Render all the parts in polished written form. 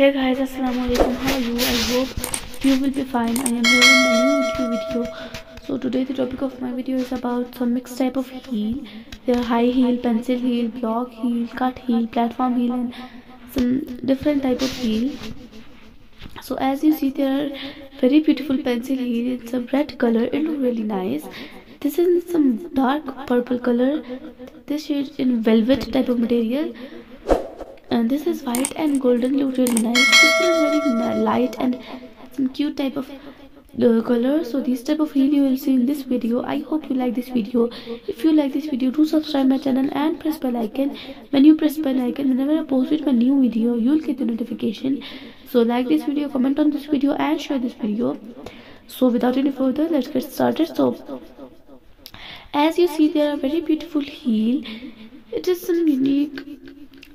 Hey guys, Assalamualaikum. How are you? I hope you will be fine. I am here in a new YouTube video. So today the topic of my video is about some mixed type of heel. There are high heel, pencil heel, block heel, cut heel, platform heel, and some different type of heel. So as you see, there are very beautiful pencil heel. It's a red color. It looks really nice. This is in some dark purple color. This shade in velvet type of material. And this is white and golden, look really nice. This is very light and some cute type of color. So these type of heel you will see in this video. I hope you like this video. If you like this video, do subscribe my channel and press bell icon. When you press bell icon, whenever I post my new video, you will get the notification. So like this video, comment on this video, and share this video. So without any further, let's get started. So as you see, there are very beautiful heel. It is some unique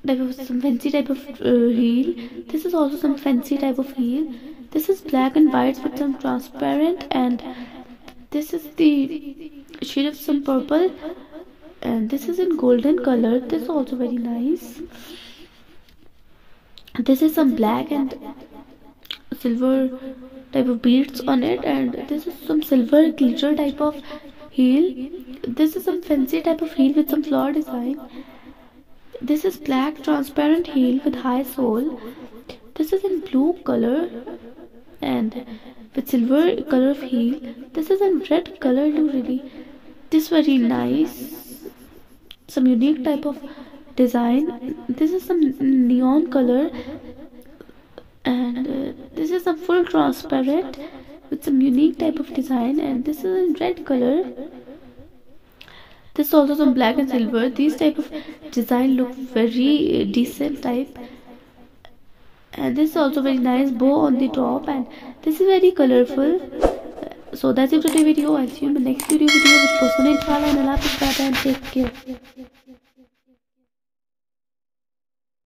type of, some fancy type of heel. This is also some fancy type of heel. This is black and white with some transparent, and this is the shade of some purple, and this is in golden color. This is also very nice. This is some black and silver type of beads on it, and this is some silver glitter type of heel. This is some fancy type of heel with some flower design. This is black transparent heel with high sole. This is in blue color and with silver color of heel. This is in red color. Look really, this very nice. Some unique type of design. This is some neon color, and this is a full transparent with some unique type of design, and this is in red color. This is also some black and silver. These type of design look very decent type, and this is also very nice bow on the top, and this is very colorful. So that's it for today's video. I'll see you in the next video with personal and take care.